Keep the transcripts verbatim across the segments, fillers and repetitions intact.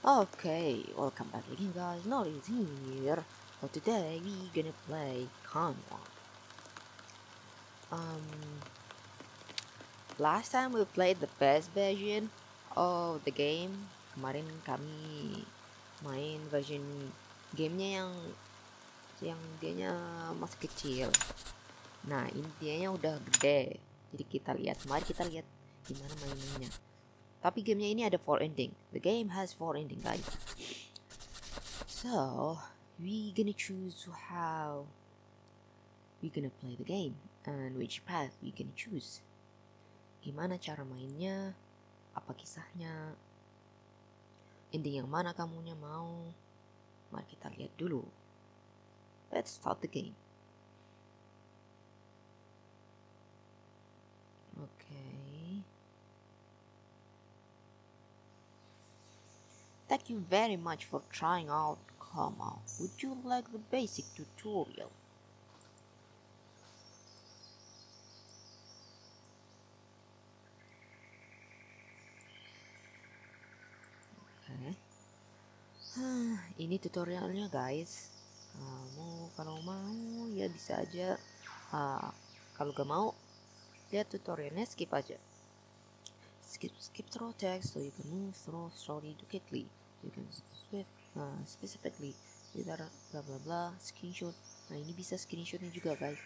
Okay, welcome back again guys, Nori here, so today we gonna play Karamu. Um, last time we played the first version of the game, kemarin kami main version gamenya yang yang dianya masih kecil. Nah, intinya udah gede, jadi kita lihat, mari kita lihat gimana mainnya. Tapi gamenya ini ada four ending. The game has four ending, guys. So we gonna choose how we gonna play the game and which path we gonna choose. Gimana cara mainnya? Apa kisahnya? Ending yang mana kamunya mau? Mari kita lihat dulu. Let's start the game. Okay. Thank you very much for trying out Karamu. Would you like the basic tutorial? Okay. Ini tutorialnya guys. Kamu kalau mau ya bisa aja. Uh, kalau gak mau, lihat tutorialnya skip aja. Skip skip through text so you can move through story quickly. You can swift uh, specifically without blah blah blah screenshot. Nah ini bisa screenshotnya juga guys.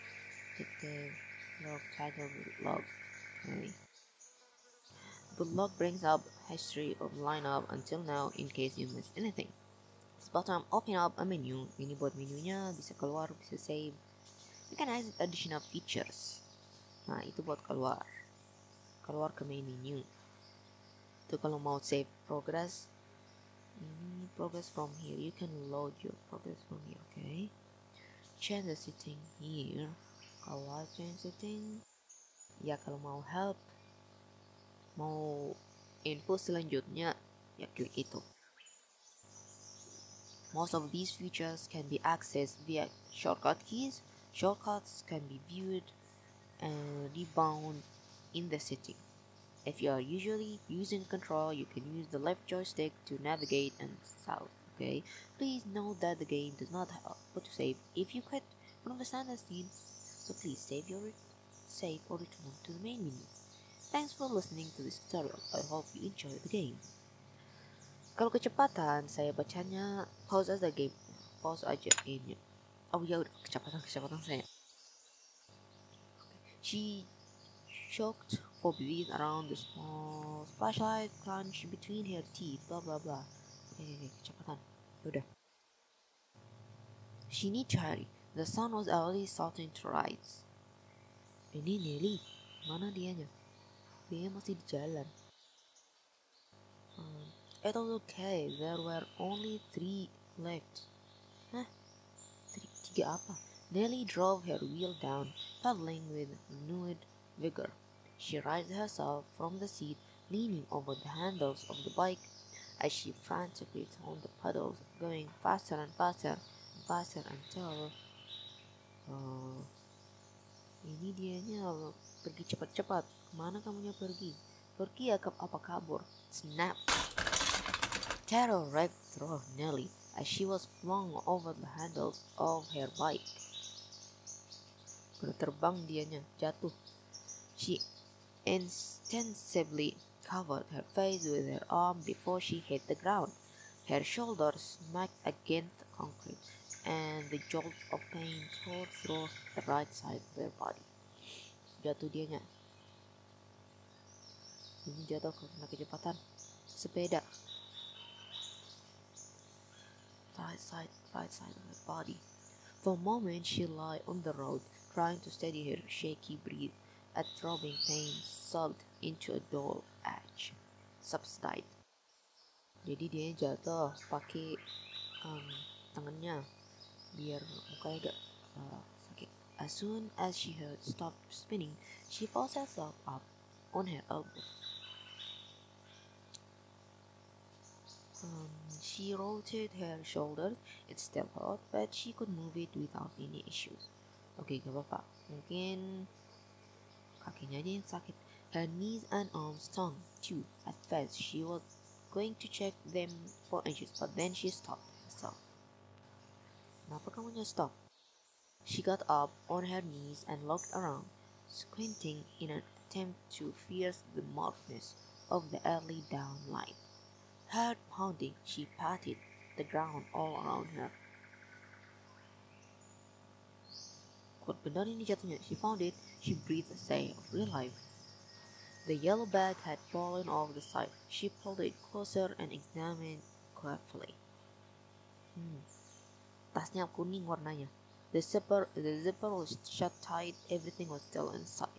Check the log title log. Okay. The log brings up history of lineup until now in case you miss anything. This bottom open up a menu. Ini buat menunya, bisa keluar, bisa save. You can add additional features. Nah itu buat keluar. Keluar ke main menu. Itu kalau mau save progress. Mm, progress from here, you can load your progress from here. Okay, change the setting here. Kalau I change setting, ya kalau mau help, mau info selanjutnya, ya klik itu. Most of these features can be accessed via shortcut keys. Shortcuts can be viewed and rebound in the setting. If you are usually using control, you can use the left joystick to navigate and south, okay? Please note that the game does not have to save if you quit one of the standard scenes, so please save your save or return to the main menu. Thanks for listening to this tutorial. I hope you enjoy the game. Kalau kecepatan, saya bacanya pause as the game. Pause aja ini. Oh ya, kecepatan kecepatan saya. Okay. She shocked for being around the small flashlight crunch between her teeth, blah blah blah. Okay, kecepatan. Yaudah. She needs hurry. The sun was already starting to rise. Ini Nelly, mana dianya? Dia masih di jalan. Um, it was okay. There were only three left. Hah? Tiga apa? Nelly drove her wheel down, paddling with renewed vigor. She raised herself from the seat, leaning over the handles of the bike as she frantically turned the pedals, going faster and faster and faster until uh, ini dianya pergi cepat-cepat. Kemana kamunya pergi? Pergi ya, apa kabur? Snap! Terror wrecked through Nelly as she was flung over the handles of her bike. Berterbang dianya, jatuh. She instinctively covered her face with her arm before she hit the ground. Her shoulder smacked against the concrete, and the jolt of pain tore through the right side of her body. Jatuh dianya. Ini jatuh karena kecepatan sepeda. Right side, right side of her body. For a moment, she lay on the road, trying to steady her shaky breath. A throbbing pain sucked into a dull edge. Subside. Jadi dia jatuh pakai um, tangannya biar mukanya gak uh, sakit. As soon as she heard stop spinning, she forced herself up on her elbow. Um, she rotated her shoulders. It still hurt, but she could move it without any issues. Okay, gak apa-apa. Mungkin Her knees and arms stung too. At first, she was going to check them for inches, but then she stopped herself. Kenapa kamu stop? She got up on her knees and looked around, squinting in an attempt to pierce the murkiness of the early dawn light. Heart pounding, she patted the ground all around her. Kuat benar ini jatuhnya. She found it. She breathed a sigh of relief. The yellow bag had fallen off the side. She pulled it closer and examined carefully. Hmm. Tasnya kuning warnanya. The zipper, the zipper was shut tight. Everything was still inside.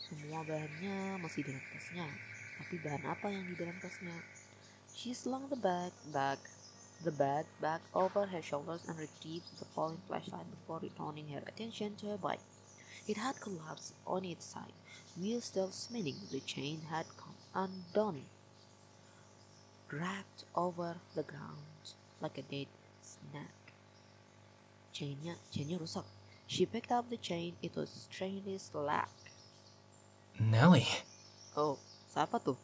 Semua bahannya masih dalam tasnya. Tapi bahan apa yang di dalam tasnya? She slung the bag back. The bag back over her shoulders and retrieved the fallen flashlight before returning her attention to her bike. It had collapsed on its side, wheels still spinning. The chain had come undone, dragged over the ground like a dead snake. Chainnya, chainnya rusak. She picked up the chain. It was strangely slack. Nelly. Oh, siapa tuh?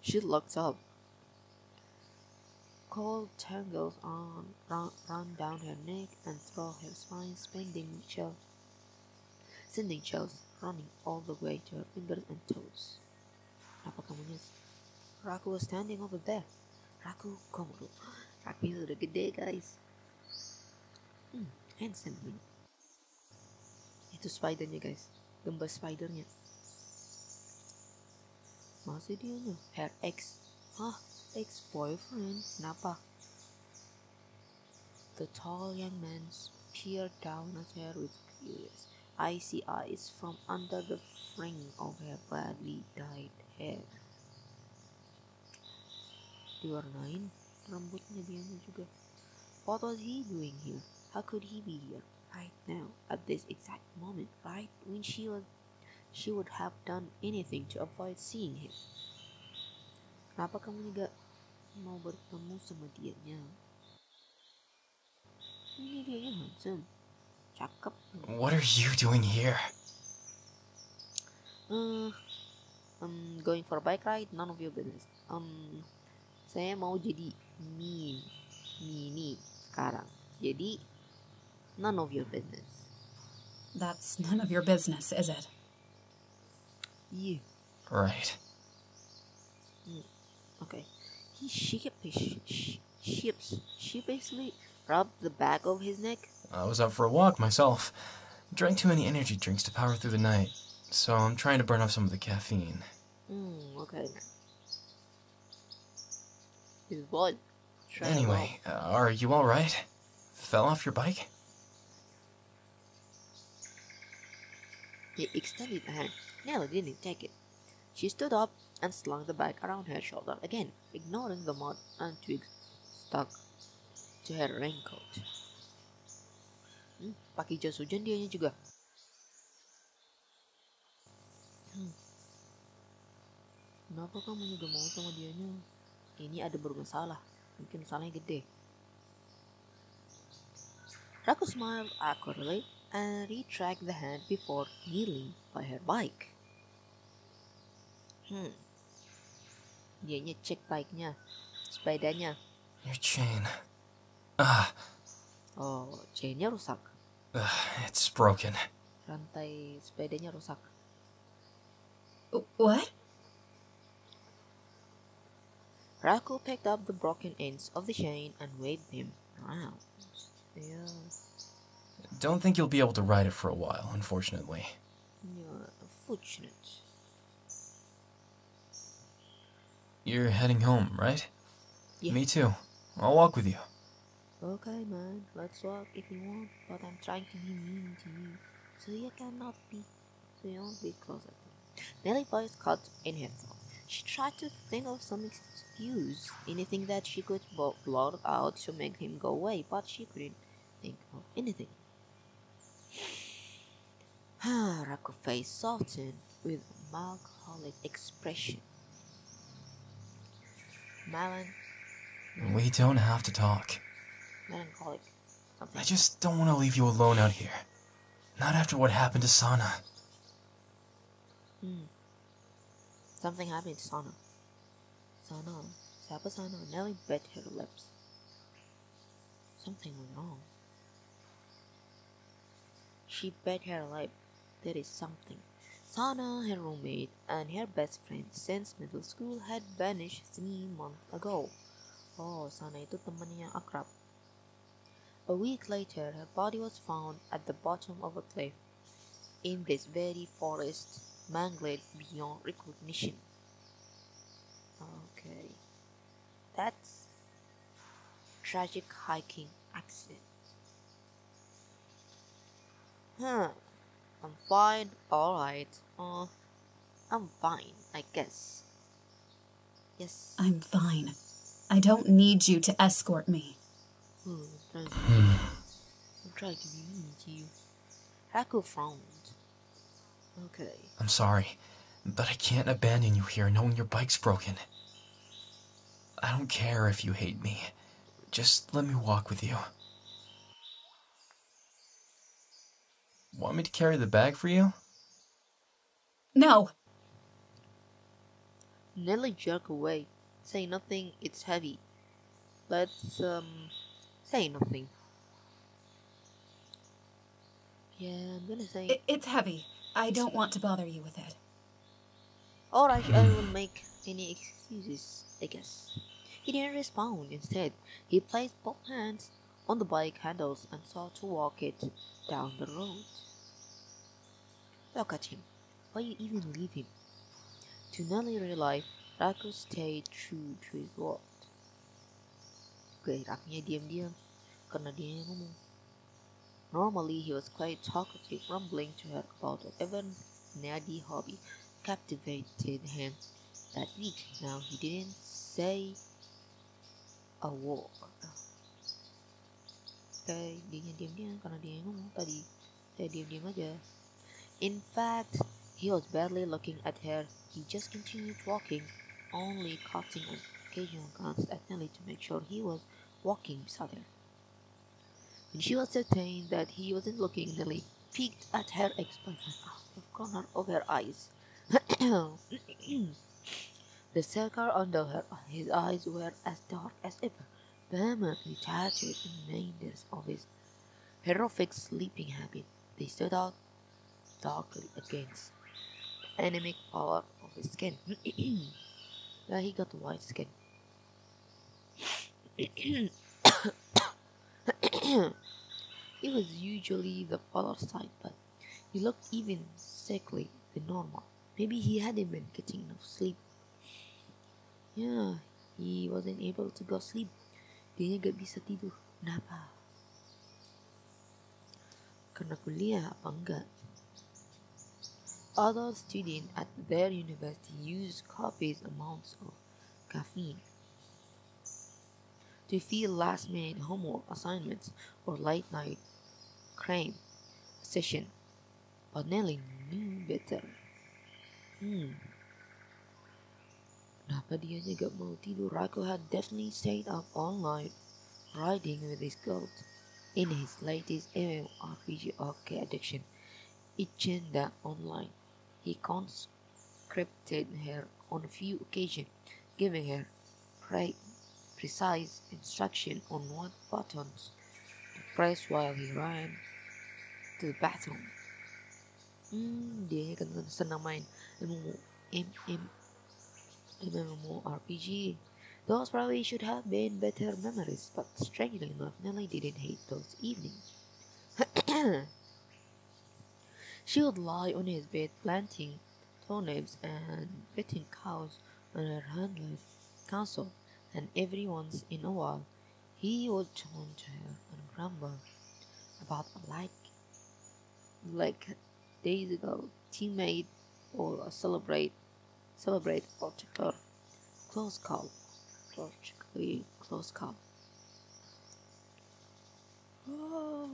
She looked up. Cold tangles on, run, run down her neck and through her spine, sending chills, sending chills running all the way to her fingers and toes. Kenapa kamu nyes? Raku was standing over there. Raku Komuro. Raku itu udah gede, guys. Hmm, handsome ini. Itu spidernya, guys. Gambar spidernya. Masih dia nya. Her ex. Hah? Ex-boyfriend, kenapa? The tall young man peered down at her with curious, icy eyes from under the fringe of her badly dyed hair. Diwarnain rambutnya dianya juga. What was he doing here? How could he be here right now, at this exact moment, right when she was, she would have done anything to avoid seeing him? Kenapa kamu nggak mau bertemu sama dianya? Ini dianya handsome, cakep. What are you doing here? Uh, I'm going for a bike ride. None of your business. Um, saya mau jadi mini, mini sekarang. Jadi none of your business. That's none of your business, is it? Yeah. Right. Hmm. Okay. He sheepish, sheeps, sheepishly rubbed the back of his neck. I was out for a walk myself. Drank too many energy drinks to power through the night, so I'm trying to burn off some of the caffeine. Hmm, okay. His voice. Anyway, uh, are you alright? Fell off your bike? He extended a hand. Nelly didn't take it. She stood up and slung the bag around her shoulder again, ignoring the mud and twigs stuck to her raincoat. Hmm, pakai jas hujan dianya juga. Hmm. Kenapa kamu juga mau sama dianya? Ini ada bermasalah, mungkin salahnya gede. Raku smiled awkwardly and retracted the hand before kneeling by her bike. Hmm. Dianya cek bike-nya, sepedanya. Your chain. Ah. Oh, chainnya rusak. Uh, it's broken. Rantai sepedanya rusak. What? Raku picked up the broken ends of the chain and weighed them around. Yeah. Don't think you'll be able to ride it for a while, unfortunately. Yeah, unfortunate. You're heading home, right? Yeah. Me too. I'll walk with you. Okay, man. Let's walk if you want, but I'm trying to be mean to you, so you cannot be, so you won't be closer. Nelly's voice cut in her throat. She tried to think of some excuse, anything that she could blurt out to make him go away, but she couldn't think of anything. Raku's face softened with a melancholic expression. Melon. We don't have to talk. Melancholic. Something. I just don't want to leave you alone out here. Not after what happened to Sana. Hmm. Something happened to Sana. Sana, Saba-sana, and Nelly bit her lips. Something went wrong. She bit her lip. There is something. Sana, her roommate, and her best friend since middle school had vanished three months ago. Oh, Sana itu temannya akrab. A week later, her body was found at the bottom of a cliff, in this very forest, mangled beyond recognition. Okay, that's tragic hiking accident. Huh, I'm fine, alright. Uh, I'm fine, I guess. Yes. I'm fine. I don't need you to escort me. Ooh, I'm trying to be mean to you. Raku frowned. Okay. I'm sorry, but I can't abandon you here knowing your bike's broken. I don't care if you hate me. Just let me walk with you. Want me to carry the bag for you? No! Nelly jerked away. Say nothing, it's heavy. Let's, um... say nothing. Yeah, I'm gonna say... It, it's heavy. I don't want to bother you with it. Alright, I won't make any excuses, I guess. He didn't respond. Instead, he placed both hands on the bike handles and sought to walk it down the road. Look at him. Why you even leave him? To Nelly realize, Raku stayed true to his word. Geraknya diam-diam, karena dia ngomong. Normally, he was quite talkative, rumbling to her about whatever nerdy hobby captivated him that week. Now he didn't say a word. Okay, dia diam-diam karena dia ngomong tadi. Saya diam-diam aja. In fact, he was barely looking at her. He just continued walking, only cutting on occasional glance at Nelly to make sure he was walking beside her. When she was certain that he wasn't looking, Nelly peeked at her ex-boyfriend out of the corner of her eyes. The circle under her, his eyes were as dark as ever, vehemently tattooed remainders of his horrific sleeping habit. They stood out darkly against the anemic pallor of his skin. Yeah, he got white skin. It was usually the other side, but he looked even sickly than normal. Maybe he hadn't been getting enough sleep. Yeah, he wasn't able to go sleep. Dia gak bisa tidur. Kenapa? Karena kuliah apa enggak? Other students at their university use copious amounts of caffeine to fill last-minute homework assignments or late-night cram session, but Nelly knew better. Hmm. Kenapa dia juga mau tidur? Raku had definitely stayed up all night riding with his girls in his latest M M O R P G arcade addiction, Ichenda Online. He conscripted her on a few occasions, giving her pre precise instruction on what buttons to press while he ran to the bathroom. Hmm, dia kan senang main M M O R P G. Those probably should have been better memories, but strangely enough, Nelly didn't hate those evenings. She would lie on his bed, planting turnips and petting cows on her handless counsel, and every once in a while, he would turn to her and grumble about a like, like days ago teammate or a celebrate, celebrate or particular close call, particularly close call. Oh,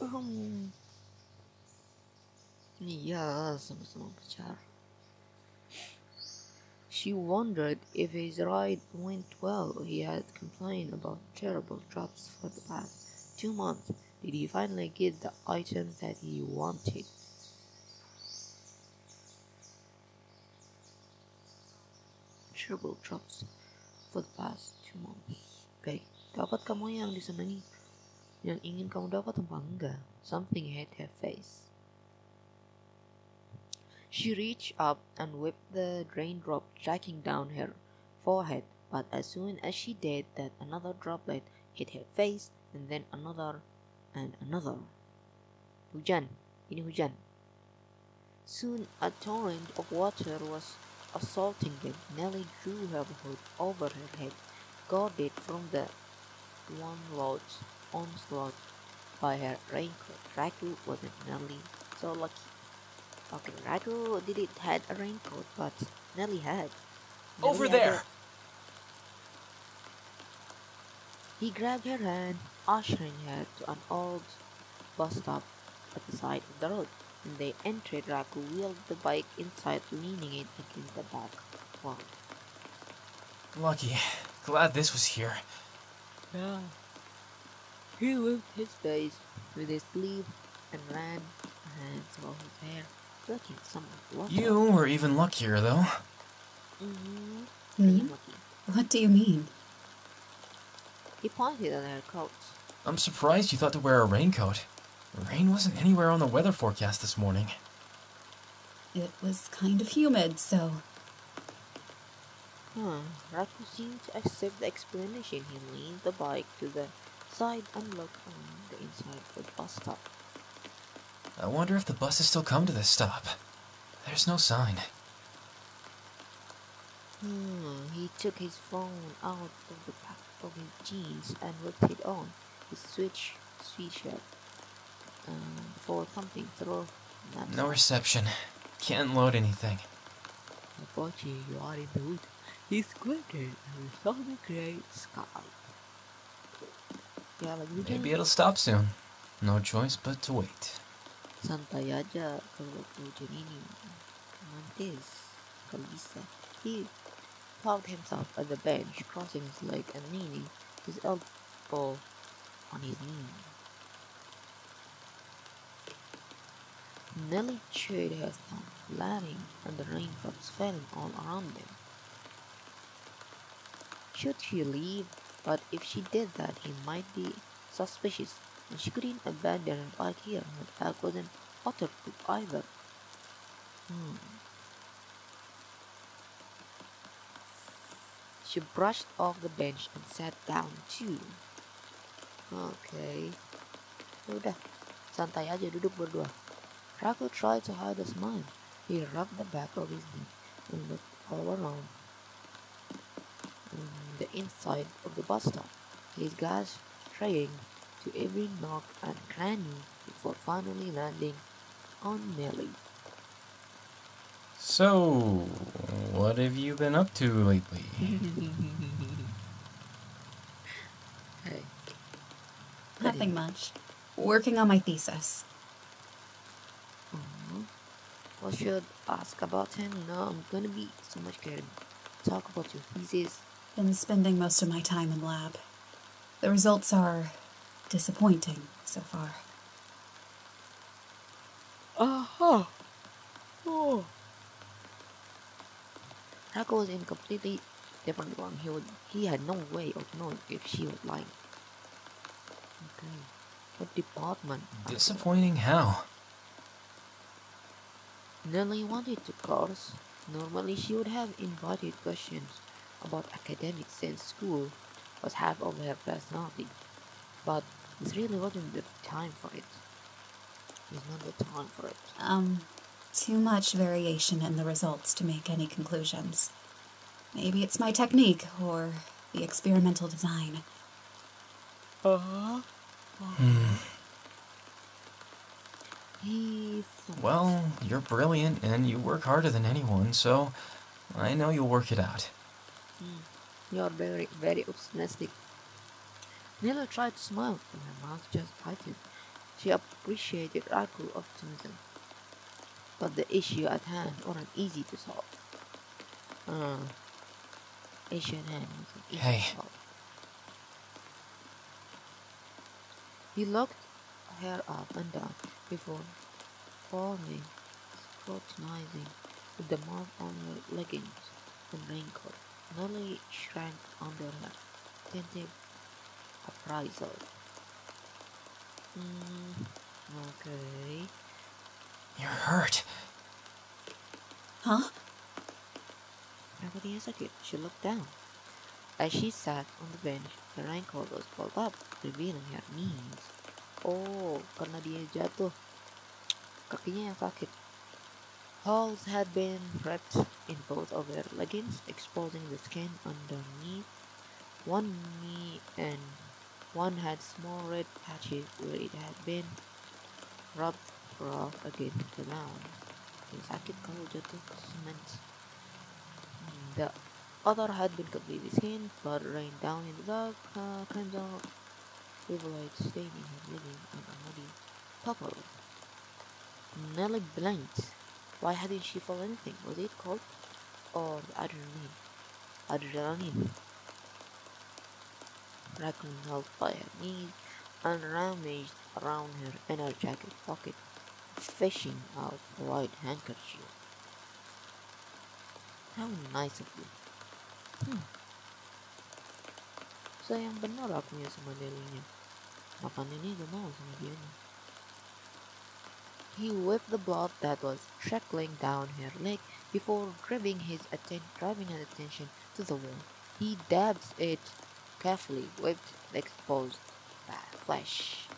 um, yeah, some small picture. She wondered if his ride went well. He had complained about terrible drops for the past two months. Did he finally get the item that he wanted? shareable jobs for the past two months. Baik, dapat kamu yang disenangi, yang ingin kamu dapat tempat enggak? Something hit her face. She reached up and whipped the raindrop tracking down her forehead, but as soon as she did that, another droplet hit her face, and then another, and another. Hujan, ini hujan. Soon a torrent of water was assaulting them. Nelly drew her hood over her head, guarded from the one loud onslaught by her raincoat. Raku wasn't nearly so lucky. Okay, Raku didn't had a raincoat, but Nelly had. Nelly over had there! Her. He grabbed her hand, ushering her to an old bus stop at the side of the road. When they entered, Raku wheeled the bike inside, leaning it against the back wall. Lucky. Glad this was here. Yeah. He moved his face with his sleeve and ran hands over his hair, looking somewhat lucky. You were even luckier, though. Mm-hmm. Mm-hmm. Lucky. What do you mean? He pointed at her coat. I'm surprised you thought to wear a raincoat. Rain wasn't anywhere on the weather forecast this morning. It was kind of humid, so... Huh, Raku seemed to accept the explanation. He leaned the bike to the side and looked on the inside of the bus stop. I wonder if the buses still come to this stop. There's no sign. Hmm, he took his phone out of the pack of his jeans and whipped it on his switch sweatshirt. Um, for something through. No reception. Can't load anything. Unfortunately, you are in the wood. He squinted and saw the grey sky. Ya, lagi hujan. Maybe it'll stop soon. No choice but to wait. Santai aja kalau hujan ini. Mantis, kalau bisa. He found himself at the bench, crossing his leg and leaning his elbow on his knee. Nelly chewed her thumb, landing and the raindrops falling all around them. Should she leave? But if she did that, he might be suspicious, and she couldn't abandon her bike here. Her bike wasn't waterproof either. Hmm. She brushed off the bench and sat down too. Okay. Udah, santai aja duduk berdua. Raku tried to hide a smile. He rubbed the back of his knee and looked all around in the inside of the bus stop, his gaze straying to every nook and cranny before finally landing on Nelly. So, what have you been up to lately? Hey. Nothing much. Working on my thesis. What should ask about him? No, I'm gonna be so much scared. Talk about your thesis. Been spending most of my time in lab. The results are disappointing so far. Uh-huh. Oh. Raku was in a completely different one. He would he had no way of knowing if she was lying. Okay. What department? Disappointing how? Nelly wanted to curse. Normally she would have invited questions about academics since school was half of her personality. But this really wasn't the time for it. It's not the time for it. Um, too much variation in the results to make any conclusions. Maybe it's my technique or the experimental design. Uh-huh. Hmm. Well, you're brilliant and you work harder than anyone, so I know you'll work it out. Mm. You're very, very optimistic. Nelly tried to smile, and her mouth just tightened. She appreciated Raku's optimism, but the issue at hand wasn't easy to solve. Uh, issue at hand wasn't easy hey. to solve. He looked her up and down before forming, scrutinizing with the mark on her leggings and raincoat. Nelly shrank under an attentive appraisal. Mm, okay. You're hurt. Huh? Nobody hesitated. She looked down. As she sat on the bench, the raincoat was pulled up, revealing her knees. Oh, karena dia jatuh. Kakinya yang sakit. Holes had been wrapped in both of her leggings, exposing the skin underneath. One knee and one had small red patches where it had been rubbed raw against the ground. Yang sakit kalau jatuh ke cement. The other had been completely seen, blood rained down in the dark, uh, kind of light staining his living on a muddy puddle. Nelly blinked. Why hadn't she felt anything? Was it cold or adrenaline? Adrenaline. Raku held by her knees and rummaged around her inner jacket pocket, fishing out a white handkerchief. How nice of you. Hmm. Sayang benar aku ya sama Nelly-nya. Makanya ini gak mau sama dia nih. He whipped the blood that was trickling down her leg before grabbing his atten driving his attention to the wall. He dabbed it carefully, whipped the exposed flesh.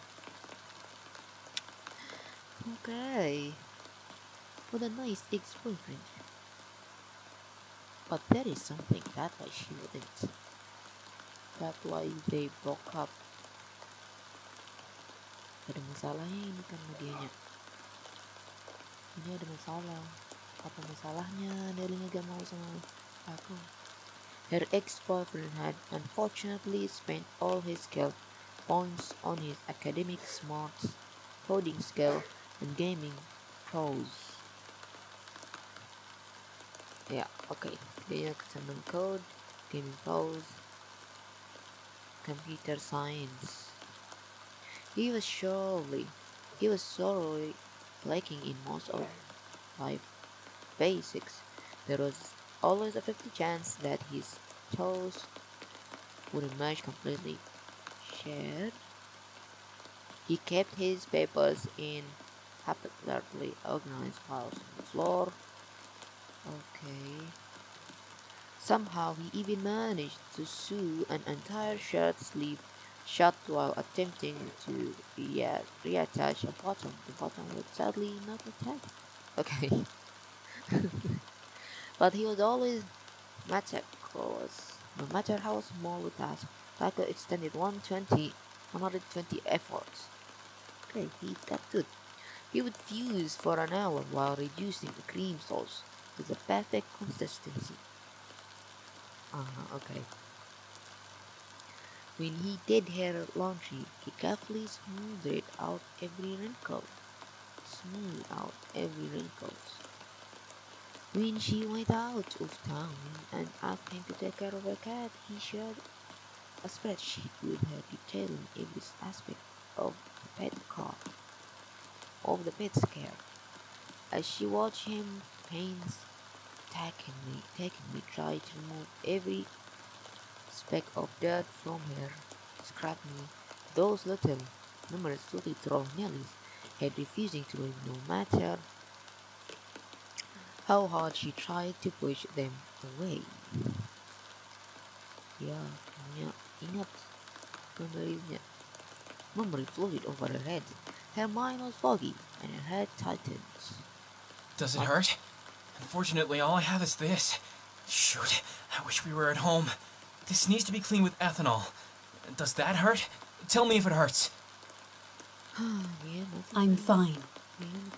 Okay. What a nice ex-boyfriend. But there is something that why she wouldn't. That's why they broke up. Ada masalahnya ini kan medianya. Ini ada masalah. Apa masalahnya? Nelly-nya gak mau sama aku. Her ex-boyfriend had unfortunately spent all his skill points on his academic smarts, coding skill, and gaming pros. Ya, yeah, oke. Okay. Dia kecenderungan code, gaming pros, computer science. He was surely, he was sorely lacking in most of life basics. There was always a fifty chance that his toes would emerge completely shared. He kept his papers in haphazardly organized piles on the floor. Okay. Somehow he even managed to sew an entire shirt sleeve shut while attempting to re reattach a bottom. The bottom was sadly not attached. Okay. But he was always meticulous. No matter how small the task, Tiger extended one hundred twenty efforts. Okay, he got good. He would fuse for an hour while reducing the cream sauce to the perfect consistency. Uh-huh, okay. When he did her laundry, he carefully smoothed it out every wrinkle. Smooth out every wrinkle. When she went out of town and asked him to take care of her cat, he shared a spreadsheet with her detailing every aspect of the pet care. Of the pet's care. As she watched him painstakingly, takingly tried to remove every speck of dirt from her scrap knee, those little, numerous little troll Nellies had refusing to leave no matter how hard she tried to push them away. Ya, punya ingat memoriesnya. Memory floated over her head. Her mind was foggy and her head tightened. Does it hurt? Unfortunately, all I have is this. Shoot, I wish we were at home. This needs to be cleaned with ethanol. Does that hurt? Tell me if it hurts. I'm fine. Hmm.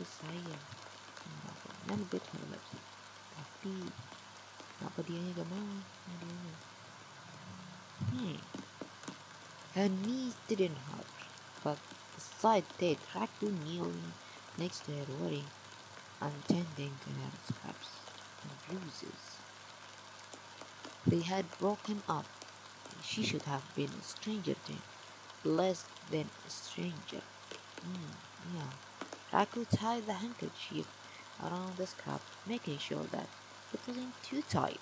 Her knees didn't hurt, but the side they dragged to kneeling next to her worry and tending to her scraps and bruises. They had broken up. She should have been a stranger to him, less than a stranger. Mm, yeah. Raku tied the handkerchief around the scrap, making sure that it wasn't too tight.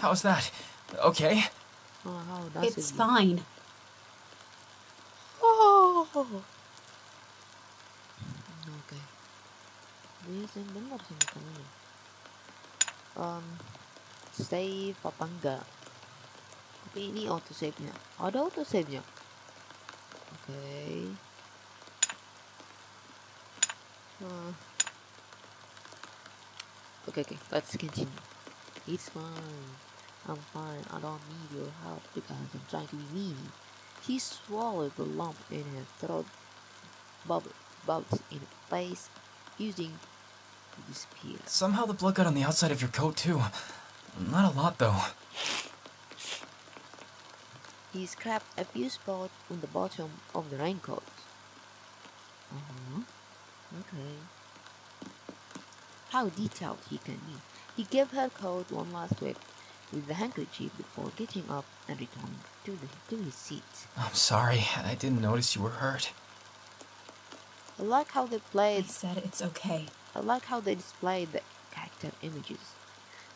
How's that? Okay. Oh, how that's it's easy. Fine. Oh. Okay. Um, save apa enggak? Tapi ini auto save-nya. Ada auto save-nya. Oke. Okay. Uh. Okay, okay, let's continue. It's fine. I'm fine. I don't need your help because I'm trying to be mean. She swallowed the lump in her throat, bubble, bounced in her face, using this pill. Somehow the blood got on the outside of your coat too. Not a lot though. He scraped a few spots on the bottom of the raincoat. Uh-huh. Okay. How detailed he can be. He gave her coat one last whip with the handkerchief before getting up and returning to, the, to his seat. I'm sorry, I didn't notice you were hurt. I like how they played. I said it's okay. I like how they displayed the character images.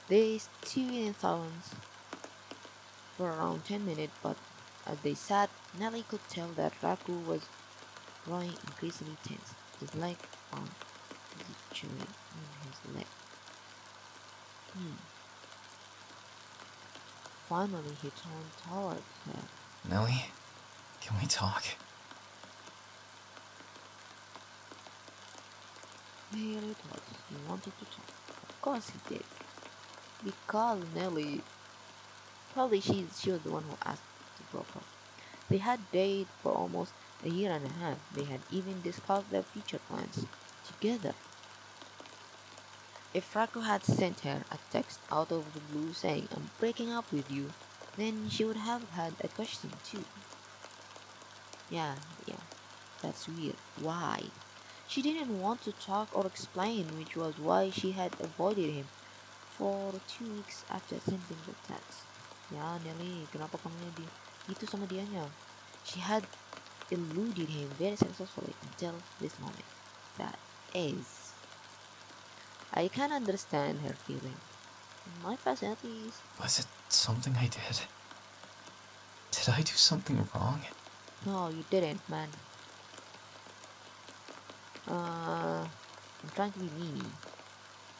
They stood in silence for around ten minutes, but as they sat, Nelly could tell that Raku was growing increasingly tense, his leg on the chewing on his leg. Hmm. Finally, he turned towards her. Nelly, can we talk? Here it was. He wanted to talk. Of course he did. Because Nelly... Probably she, she was the one who asked to broke up. They had dated for almost a year and a half. They had even discussed their future plans together. If Raku had sent her a text out of the blue saying, "I'm breaking up with you," then she would have had a question too. Yeah, yeah, that's weird. Why? She didn't want to talk or explain, which was why she had avoided him for two weeks after sending the text. Yeah, Nelly, kenapa kamu di itu sama dianya? She had eluded him very successfully until this moment. That is... I can understand her feeling. My past, at least. Was it something I did? Did I do something wrong? No, you didn't, man. Uh, I'm trying to be mean.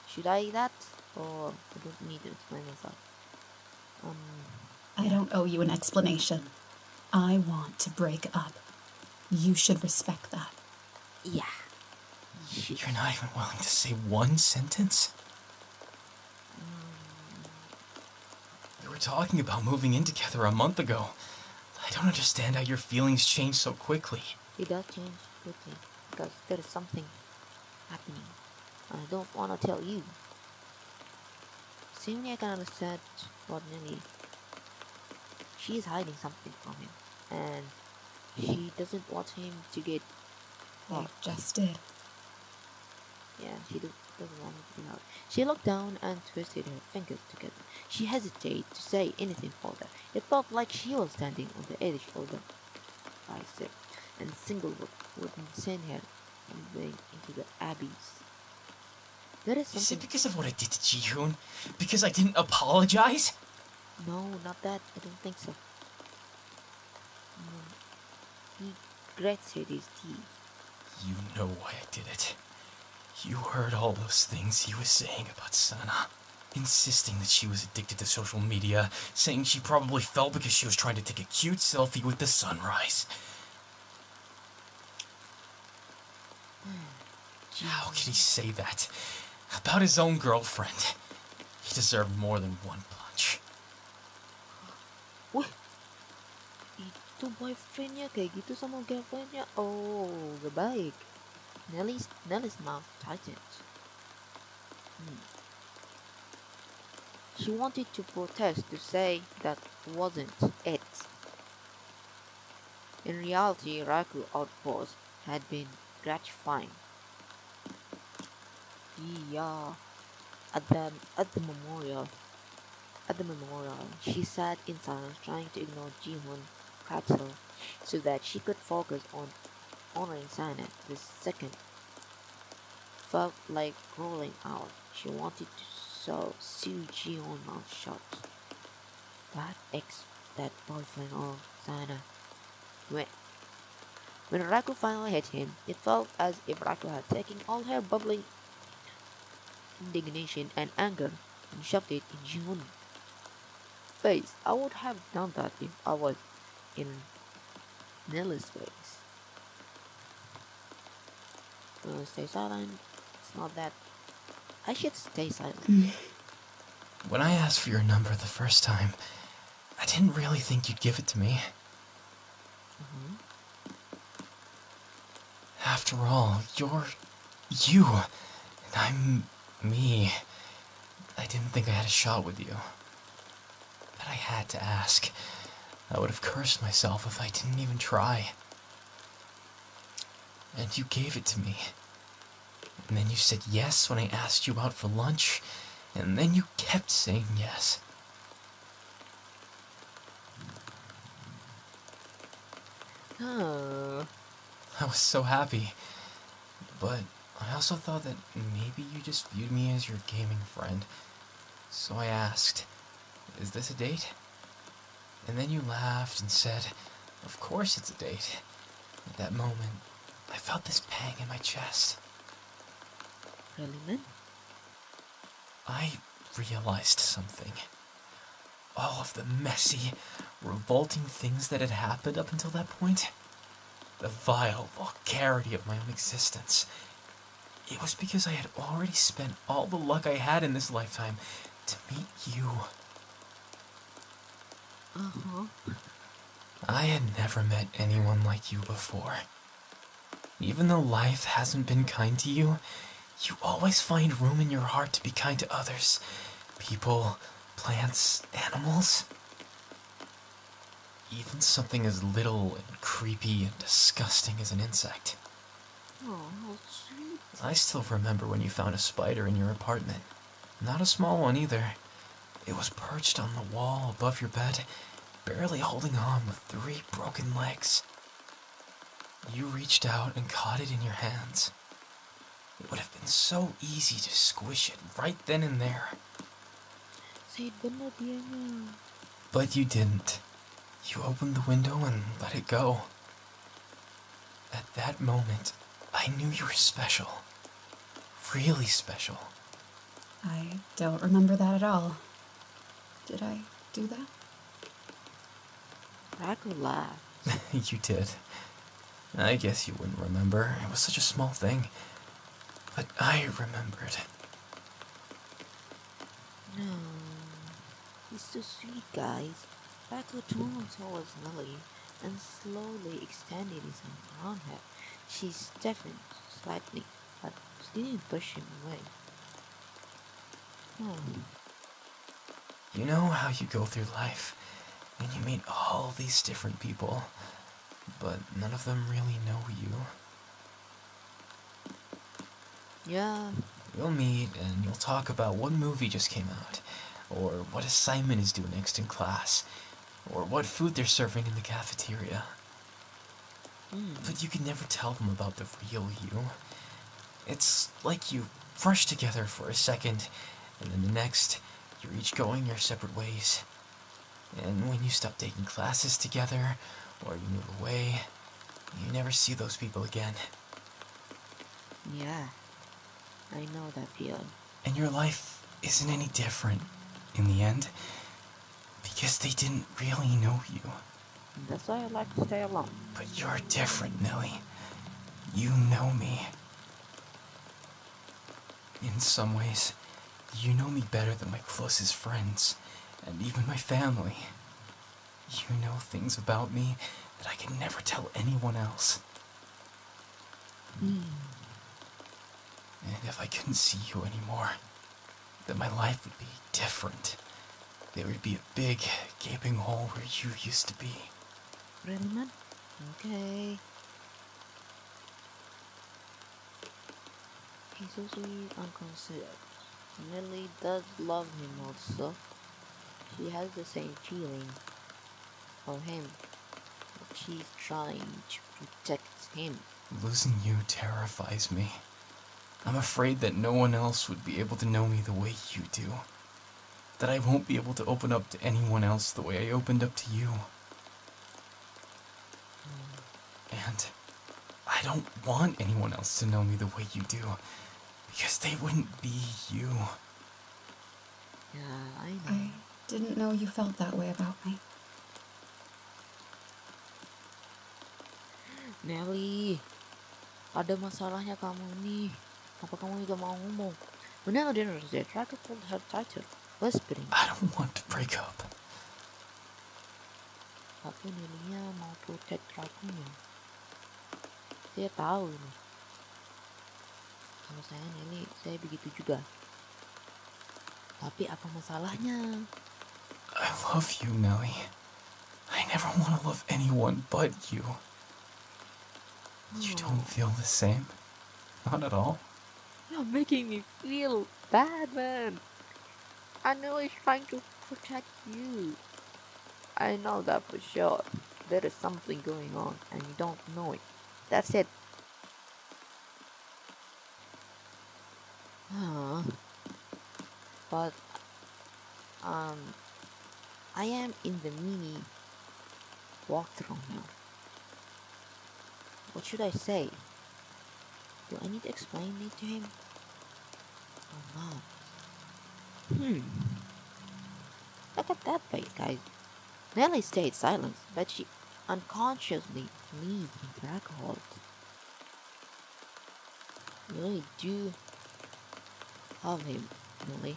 Should I that? Or I don't need to explain myself. Um, I don't owe you an explanation. I want to break up. You should respect that. Yeah. You're not even willing to say one sentence? We were talking about moving in together a month ago. I don't understand how your feelings change so quickly. It does change quickly, because there is something happening. I don't want to tell you. Seeing I can understand what Nelly... She is hiding something from him, and she doesn't want him to get... Well, just did. Yeah, she doesn't want to be out. She looked down and twisted her fingers together. She hesitated to say anything further. It felt like she was standing on the edge of the ice, and single look wouldn't send her into the abyss. There is something. Is it because of what I did to Jihoon? Because I didn't apologize? No, not that. I don't think so. He gritted his teeth. You know why I did it. You heard all those things he was saying about Sana. Insisting that she was addicted to social media, saying she probably fell because she was trying to take a cute selfie with the sunrise. How could he say that about his own girlfriend? He deserved more than one punch. What? Itu boyfriendnya kayak gitu sama girlfriendnya? Oh, the bike. Nelly's, Nelly's mouth tightened. Hmm. She wanted to protest, to say that wasn't it. In reality, Raku's outburst had been gratifying. Yeah. At the, at the memorial, at the memorial, she sat in silence, trying to ignore Jihoon's capsule so that she could focus on honoring Sana. The second felt like rolling out. She wanted to so sue Jihoon mouth shut. ex that boyfriend of Sana. When, when Raku finally hit him, it felt as if Raku had taken all her bubbling indignation and anger and shoved it in Jihoon's face. I would have done that if I was in Nelly's face. Uh, stay silent. It's not that. I should stay silent. When I asked for your number the first time, I didn't really think you'd give it to me. Mm-hmm. After all, you're you, and I'm me. I didn't think I had a shot with you. But I had to ask. I would have cursed myself if I didn't even try. And you gave it to me. And then you said yes when I asked you out for lunch. And then you kept saying yes. Oh. I was so happy. But I also thought that maybe you just viewed me as your gaming friend. So I asked, is this a date? And then you laughed and said, of course it's a date. At that moment, I felt this pang in my chest. Really, man? I realized something. All of the messy, revolting things that had happened up until that point. The vile vulgarity of my own existence. It was because I had already spent all the luck I had in this lifetime to meet you. Uh-huh. I had never met anyone like you before. Even though life hasn't been kind to you, you always find room in your heart to be kind to others. People, plants, animals. Even something as little and creepy and disgusting as an insect. Oh, sweet. I still remember when you found a spider in your apartment. Not a small one either. It was perched on the wall above your bed, barely holding on with three broken legs. You reached out and caught it in your hands. It would have been so easy to squish it right then and there. But you didn't. You opened the window and let it go. At that moment, I knew you were special. Really special. I don't remember that at all. Did I do that? I could laugh. You did. I guess you wouldn't remember. It was such a small thing. But I remembered. No. He's so sweet, guys. Raku turned towards Nelly and slowly extended his arms around her. She stiffened slightly, but she didn't push him away. Hmm. You know how you go through life, and you meet all these different people, but none of them really know you. Yeah. We'll meet and you'll talk about what movie just came out, or what assignment is due next in class, or what food they're serving in the cafeteria. Mm. But you can never tell them about the real you. It's like you rush together for a second, and then the next, you're each going your separate ways. And when you stop taking classes together, or you move away, you never see those people again. Yeah. I know that feeling. And your life isn't any different, in the end, because they didn't really know you. That's why I like to stay alone. But you're different, Nelly. You know me. In some ways, you know me better than my closest friends, and even my family. You know things about me that I can never tell anyone else. Hmm. And if I couldn't see you anymore, then my life would be different. There would be a big, gaping hole where you used to be. Really, man? Okay. He's so sweet and considerate. Nelly does love him also. She has the same feeling for him. But she's trying to protect him. Losing you terrifies me. I'm afraid that no one else would be able to know me the way you do. that I won't be able to open up to anyone else the way I opened up to you. And I don't want anyone else to know me the way you do, because they wouldn't be you. Yeah, I know. I didn't know you felt that way about me. Nelly, ada masalahnya kamu nih. Apa kamu juga mau ngomong? But now I didn't understand. Try to hold her tighter, whispering. I don't want to break up. Tapi Nelly mau protect Raku nya. Dia tahu ini. Kalau saya Nelly, saya begitu juga. Tapi apa masalahnya? I love you, Nelly. I never want to love anyone but you. You don't feel the same? Not at all? You're making me feel bad, man. I know he's trying to protect you. I know that for sure. There is something going on and you don't know it. That's it. Huh. But, um, I am in the mini walkthrough now. What should I say? Do I need to explain it to him? Or not? Hmm. Look at that face, guys. Nelly stayed silent, but she unconsciously leaned into alcohol. You really do love him, Nelly.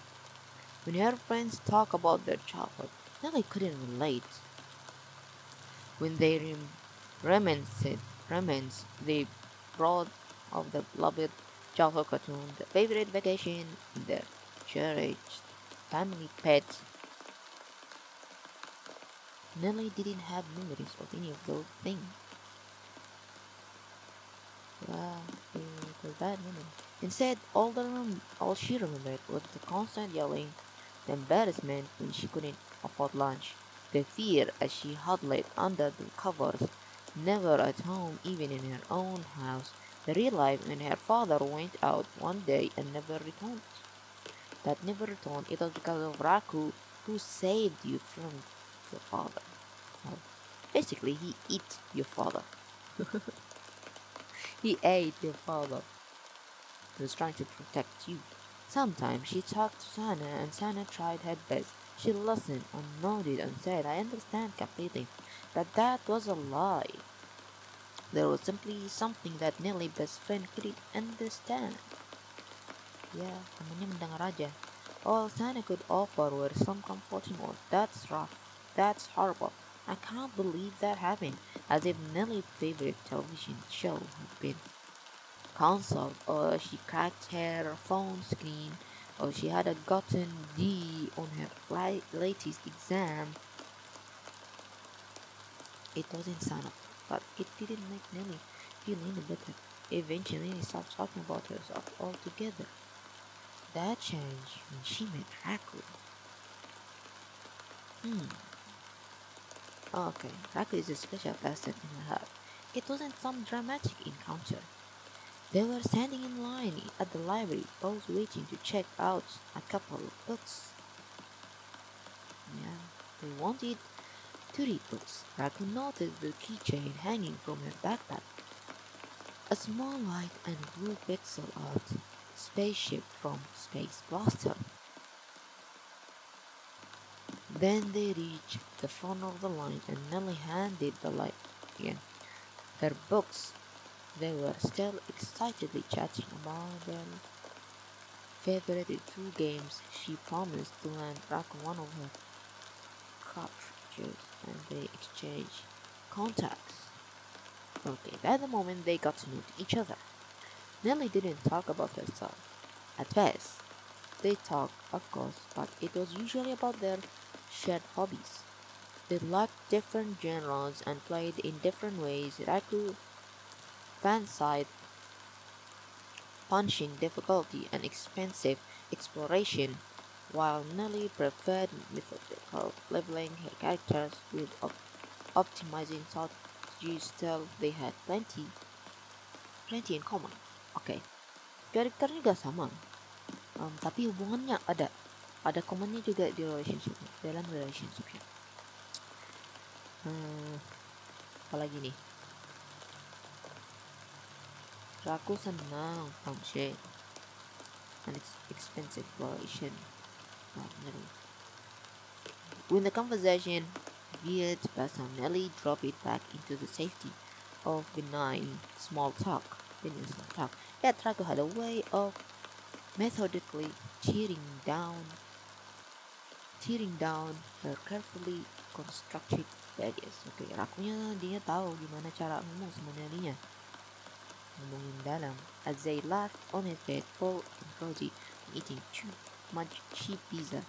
When her friends talk about their childhood, Nelly couldn't relate. When they rem reminisced Remnants they brought of the beloved childhood cartoon, the favorite vacation, the cherished family pets. Nelly didn't have memories of any of those things. Well, it was bad memory. Instead, all the room, all she remembered was the constant yelling, the embarrassment when she couldn't afford lunch, the fear as she huddled under the covers. Never at home, even in her own house, the real life when her father went out one day and never returned. That never returned, it was because of Raku, who saved you from your father. Well, basically, he ate your father. He ate your father. He was trying to protect you. Sometimes she talked to Sana, and Sana tried her best. She listened and nodded and said, I understand completely. But that was a lie. There was simply something that Nelly's best friend couldn't understand. Yeah, temannya mendengar aja. All Sana could offer were some comforting words. That's rough. That's horrible. I can't believe that happened. As if Nelly's favorite television show had been cancelled, or she cracked her phone screen, or she had gotten D on her latest exam. It wasn't Sana, but it didn't make Nelly feel any better. Eventually, she stopped talking about herself altogether. That changed when she met Raku. Hmm. Okay, Raku is a special person in her heart. It wasn't some dramatic encounter. They were standing in line at the library, both waiting to check out a couple of books. Yeah, they wanted to read books. Raku noticed the keychain hanging from her backpack. A small white and blue pixel art spaceship from Space Blaster. Then they reached the front of the line and Nelly handed the light again. Their books. They were still excitedly chatting about their favorite two games. She promised to hand Raku one of her cups. And they exchange contacts. Okay, by the moment they got to know each other. Nelly didn't talk about herself. At first, they talked, of course, but it was usually about their shared hobbies. They liked different genres and played in different ways. Raku fancied punching, difficulty, and expensive exploration, while Nelly preferred methodical leveling her characters with op optimizing strategies till they had plenty plenty in common. Oke, okay. Karakternya gak sama, um, tapi hubungannya ada. ada commonnya juga di relationship, dalam relationship. Hmm, apalagi nih? Raku senang function and expensive version. When the conversation veered past on Nelly, drop it back into the safety of benign small talk. Benign small talk. Yet Raku had a way of methodically tearing down, tearing down her carefully constructed barriers. Okay, Rakunya dia tahu gimana cara ngomong sama Nelly-nya. Ngomongin dalam. As they laughed on his bed, Paul and Rosie eating too much cheap pizza.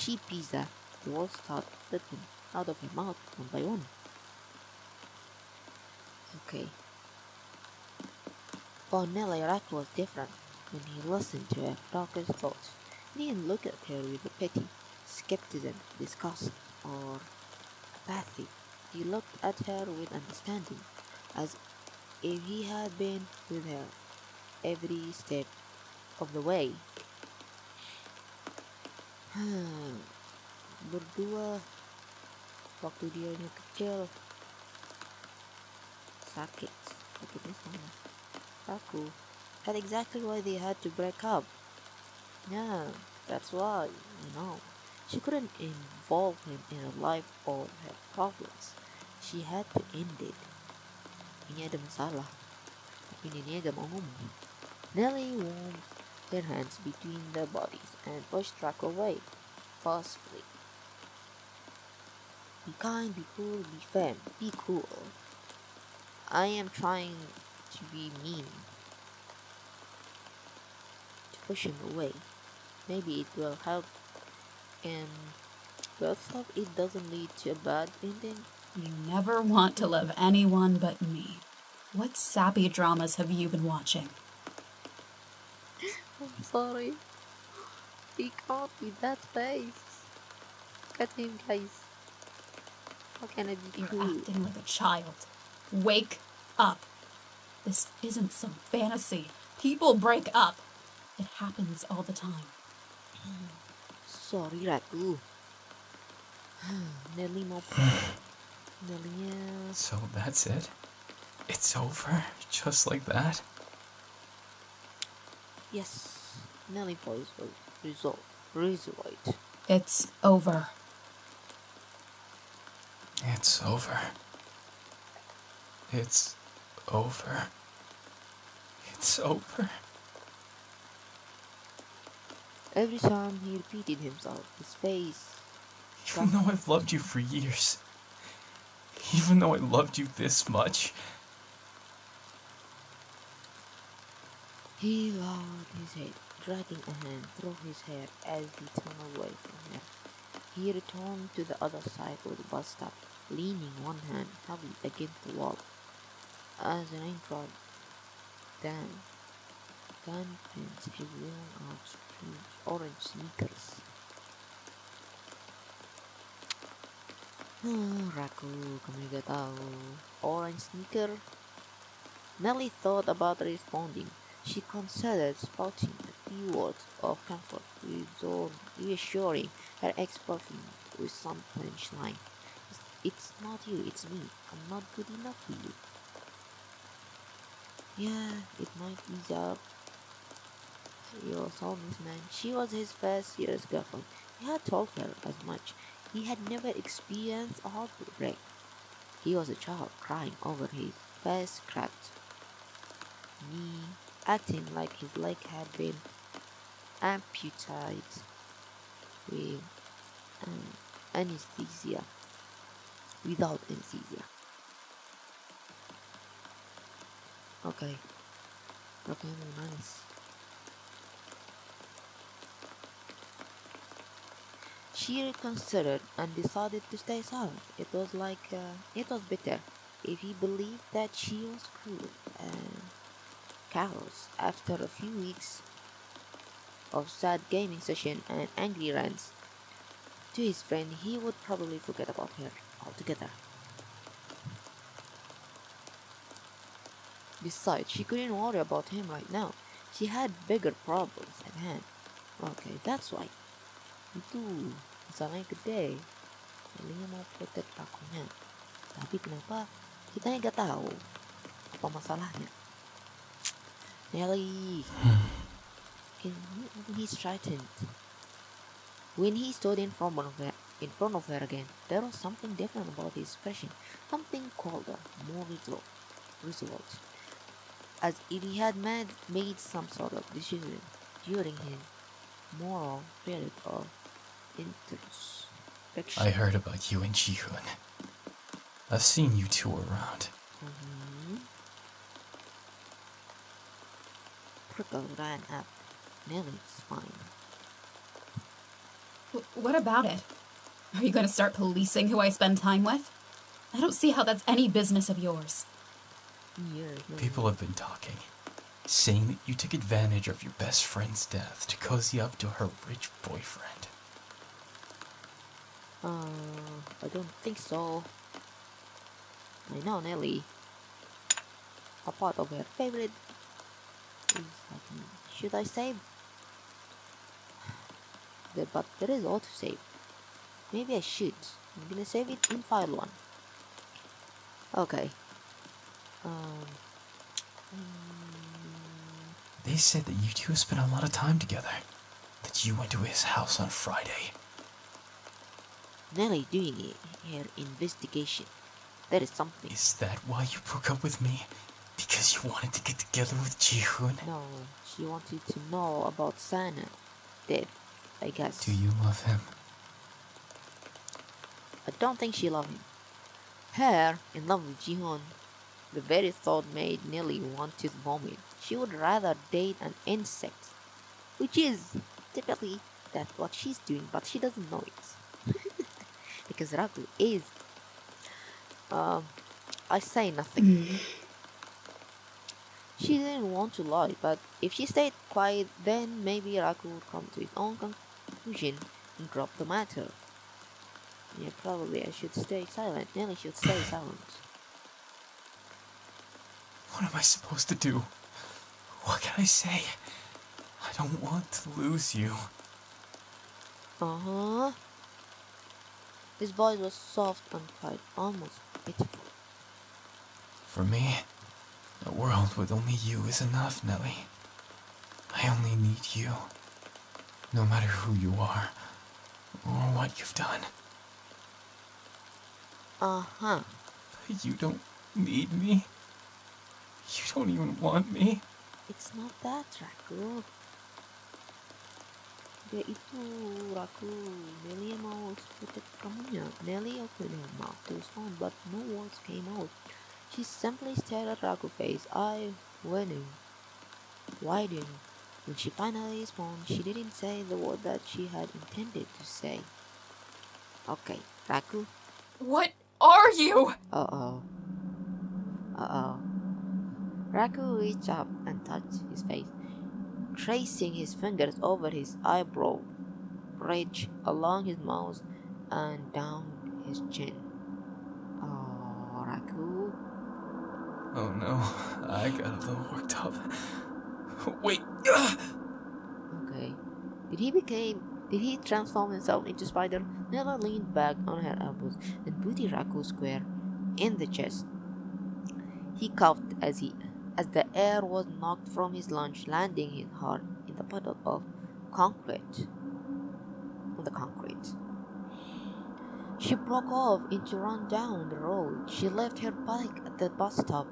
Cheap pizza. The walls start slipping out of her mouth one by one. Okay. But Nelly Raku was different when he listened to her darkest thoughts. He didn't look at her with a pity, skepticism, disgust, or apathy. He looked at her with understanding, as if he had been with her every step of the way. Berdua waktu dia kecil sakit sakitnya sama Raku. That's exactly why they had to break up. Yeah, that's why, you know, she couldn't involve him in her life or her problems. She had to end it. Ini ada masalah, tapi Nini gak mau ngomong. Nelly warmed their hands between their bodies and pushed Raku away forcefully. Be kind, be cool, be firm, be cool. I am trying to be mean. To push him away. Maybe it will help. And well, hope it doesn't lead to a bad ending. You never want to love anyone but me. What sappy dramas have you been watching? I'm sorry. He can't be that face. Cut him, guys. How can I be cool? You're acting like a child. Wake up. This isn't some fantasy. People break up. It happens all the time. Sorry, Raku. Nelly more. Nelly. So that's it. It's over, just like that. Yes, Nelly voice was resolved. Resolved. It's over. It's over. It's over. It's over. Every time he repeated himself, his face... Even though I've loved you for years. Even though I loved you this much. He lowered his head, dragging a hand through his hair as he turned away from her. He returned to the other side of the bus stop, leaning one hand heavily against the wall, as an raindrop damp, dampens his worn-out orange sneakers. Oh, Raku, kamu juga tahu. Orange sneaker. Nelly thought about responding. She considered spouting a few words of comfort, reassuring her ex-boyfriend with some punchline. It's not you, it's me. I'm not good enough for you. Yeah, it might be job. Your soulmate man. She was his first serious girlfriend. He had told her as much. He had never experienced a heartbreak. He was a child crying over his first cracked knee, acting like his leg had been amputated with um, anesthesia. Without anesthesia. Okay. Okay, nice. She reconsidered and decided to stay silent. It was like uh, it was bitter if he believed that she was cruel and callous. After a few weeks of sad gaming session and angry rants to his friend, he would probably forget about her altogether. Besides, she couldn't worry about him right now. She had bigger problems at hand. Okay, that's why. itu masalahnya gede. Nelly mau protect akunya, tapi kenapa kita nggak tahu apa masalahnya? Nelly, he's frightened. When he stood in front of her, in front of her again, there was something different about his expression, something colder, more resolute, as if he had made, made some sort of decision during his moral period of introspection. I heard about you and Jihoon. I've seen you two around. Mm-hmm. Prickle ran up Nelly's spine. W what about it? Are you going to start policing who I spend time with? I don't see how that's any business of yours. People have been talking, saying that you took advantage of your best friend's death to cozy up to her rich boyfriend. Uh, I don't think so. I know Nelly. A part of her favorite is, should I save? But there is auto save. Maybe I should. I'm gonna save it in file one. Okay. Um, they said that you two spent a lot of time together. That you went to his house on Friday. Nelly doing her investigation. That is something. Is that why you broke up with me? Because you wanted to get together with Jihoon? No, she wanted to know about Sana. Dead, I guess. Do you love him? I don't think she loved him. Her in love with Jihoon. The very thought made Nelly want to vomit. She would rather date an insect, which is typically that's what she's doing, but she doesn't know it because Raku is. Um, I say nothing. She didn't want to lie, but if she stayed quiet, then maybe Raku would come to his own conclusion and drop the matter. Yeah, probably I should stay silent. Nelly should stay silent. What am I supposed to do? What can I say? I don't want to lose you. Uh-huh. His voice was soft and quiet, almost pitiful. For me, a world with only you is enough, Nelly. I only need you. No matter who you are, or what you've done. Uh-huh. But you don't need me. You don't even want me. It's not that, Raku. Dia itu, Raku. Nelly mau protect kamunya. Nelly opened her mouth to respond, but no words came out. She simply stared at Raku's face, eye widening, widening. When she finally responded, she didn't say the word that she had intended to say. Okay, Raku. What are you? Uh-oh. Uh-oh. Raku reached up and touched his face, tracing his fingers over his eyebrow, bridge along his mouth, and down his chin. Oh, Raku. Oh no, I got a little worked up. Wait. Okay. Did he became? Did he transform himself into spider? Nelly leaned back on her elbows and booted Raku square in the chest. He coughed as he. As the air was knocked from his lungs, landing his heart in the puddle of concrete. On the concrete. She broke off into run down the road. She left her bike at the bus stop.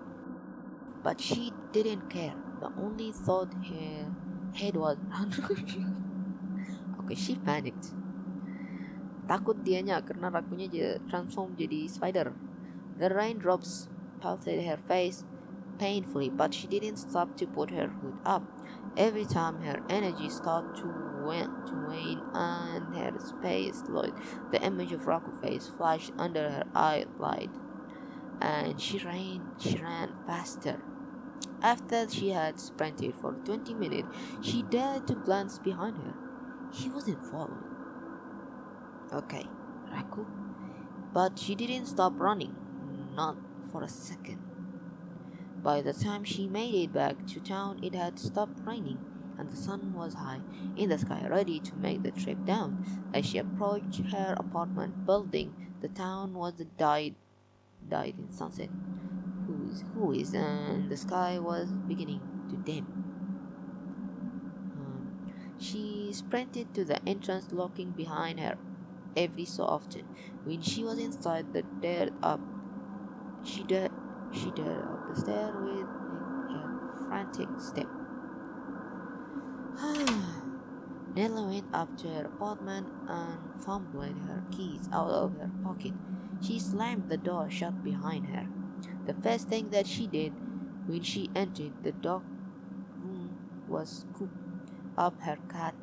But she didn't care. The only thought her head was run. Okay, she panicked. Takut dianya karena rakunya transform jadi spider. The raindrops pelted her face painfully, but she didn't stop to put her hood up. Every time her energy started to wane, to wane and her space slowed, the image of Raku's face flashed under her eye light, and she ran, she ran faster. After she had sprinted for twenty minutes, she dared to glance behind her. He wasn't following. Okay, Raku. But she didn't stop running, not for a second. By the time she made it back to town, it had stopped raining, and the sun was high in the sky, ready to make the trip down. As she approached her apartment building, the town was dyed, dyed in sunset. Who is, who is, and the sky was beginning to dim. Um, she sprinted to the entrance, locking behind her every so often. When she was inside, the dared up, she dared, she dared up the stair with a frantic step. Nelly went up to her apartment and fumbled her keys out of her pocket. She slammed the door shut behind her. The first thing that she did when she entered the dark room was scoop up her cat,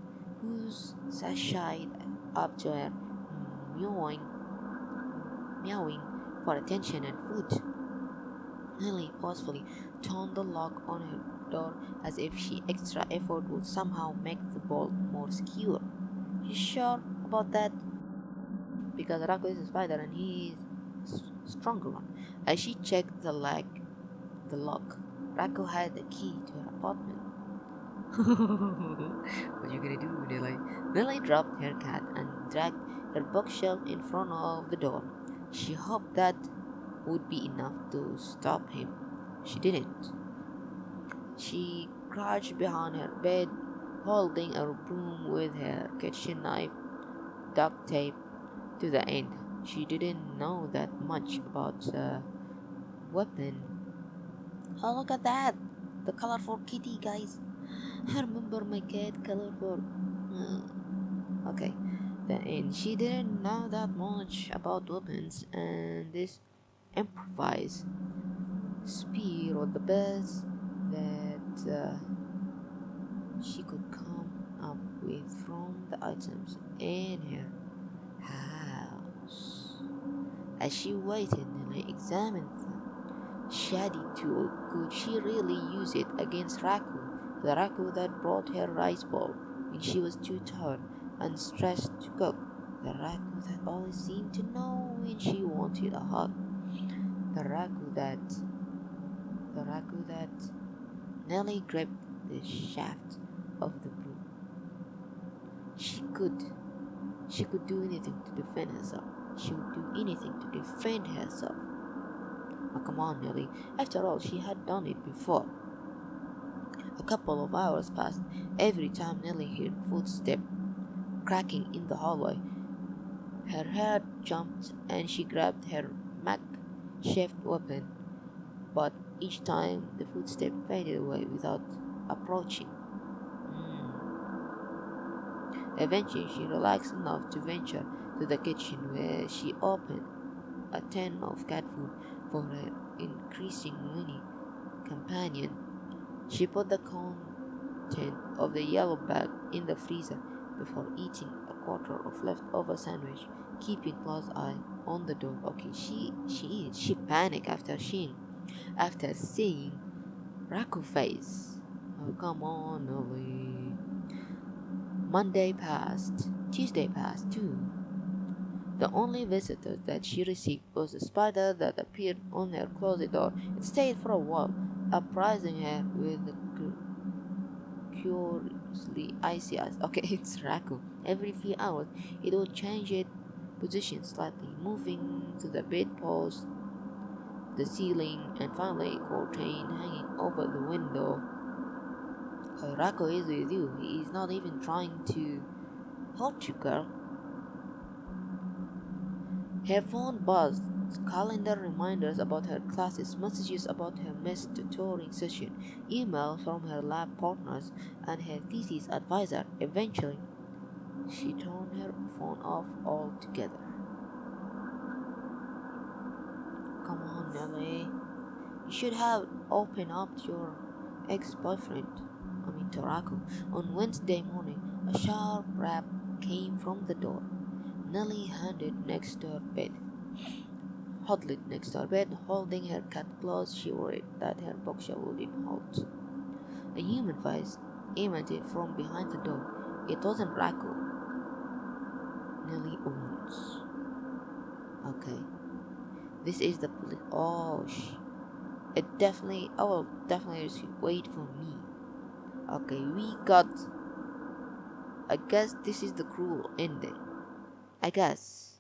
whose sashay up to her, meowing, meowing for attention and food. Nelly forcefully turned the lock on her door as if she extra effort would somehow make the bolt more secure. You sure about that? Because Raku is a spider and he is a stronger one. As she checked the lock, the lock, Raku had the key to her apartment. What are you gonna do, Nelly? Nelly dropped her cat and dragged her bookshelf in front of the door. She hoped that would be enough to stop him. She didn't. She crouched behind her bed, holding a broom with her kitchen knife duct tape to the end. She didn't know that much about the weapon. Oh, look at that! The colorful kitty, guys! I remember my cat colorful. Uh, okay. And she didn't know that much about weapons, and this improvised spear was the best that uh, she could come up with from the items in her house. As she waited and examined the shady tool, could she really use it against Raku, the Raku that brought her rice bowl when she was too tired and stressed to cook, the Raku that always seemed to know when she wanted a hug, the Raku that, the Raku that, Nelly gripped the shaft of the broom. She could, she could do anything to defend herself. She would do anything to defend herself. Oh, come on, Nelly. After all, she had done it before. A couple of hours passed every time Nelly heard footsteps cracking in the hallway. Her heart jumped and she grabbed her makeshift weapon, but each time the footstep faded away without approaching. Mm. Eventually she relaxed enough to venture to the kitchen, where she opened a tin of cat food for her increasing whinny companion. She put the content of the yellow bag in the freezer before eating a quarter of leftover sandwich, keeping close eye on the door. Okay, she she she panicked after she after seeing Raku's face. Oh, come on, Nelly. Monday passed. Tuesday passed too. The only visitor that she received was a spider that appeared on her closet door. It stayed for a while, uprising her with the curiously icy eyes. Okay, it's Raku. Every few hours, it would change its position slightly, moving to the bedpost, the ceiling, and finally a curtain hanging over the window. Oh, Raku is with you. He is not even trying to hurt you, girl. Her phone buzzed. Calendar reminders about her classes, messages about her missed tutoring session, emails from her lab partners, and her thesis advisor. Eventually, she turned her phone off altogether. Come on, Nelly. You should have opened up to your ex-boyfriend, I mean to Raku. On Wednesday morning, a sharp rap came from the door. Nelly handed next to her bed. Huddled next to her bed, holding her cat claws, she worried that her bookshelf wouldn't hold. A human voice emerged from behind the door. It wasn't Raku. Nelly owns. Okay. This is the police. Oh, sh. It definitely. I will definitely wait for me. Okay, we got... I guess this is the cruel ending. I guess.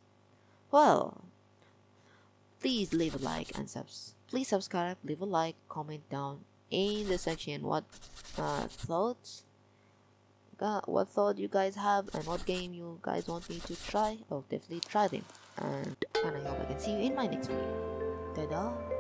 Well, please leave a like and subs. Please subscribe, leave a like, comment down in the section what uh, thoughts, God, what thought you guys have, and what game you guys want me to try. I'll definitely try them. And, and I hope I can see you in my next video. Ta-da!